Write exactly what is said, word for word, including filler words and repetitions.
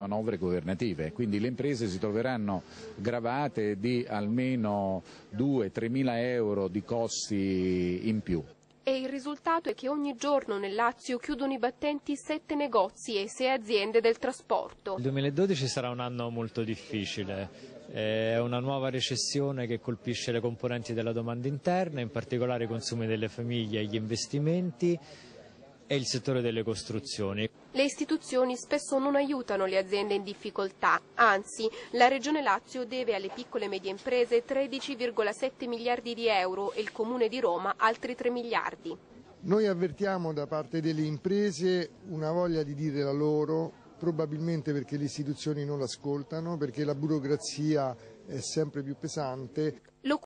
Manovre governative, quindi le imprese si troveranno gravate di almeno due-tre mila euro di costi in più. E il risultato è che ogni giorno nel Lazio chiudono i battenti sette negozi e sei aziende del trasporto. Il duemiladodici sarà un anno molto difficile, è una nuova recessione che colpisce le componenti della domanda interna, in particolare i consumi delle famiglie e gli investimenti e il settore delle costruzioni. Le istituzioni spesso non aiutano le aziende in difficoltà, anzi la Regione Lazio deve alle piccole e medie imprese tredici virgola sette miliardi di euro e il Comune di Roma altri tre miliardi. Noi avvertiamo da parte delle imprese una voglia di dire la loro, probabilmente perché le istituzioni non l'ascoltano, perché la burocrazia è sempre più pesante.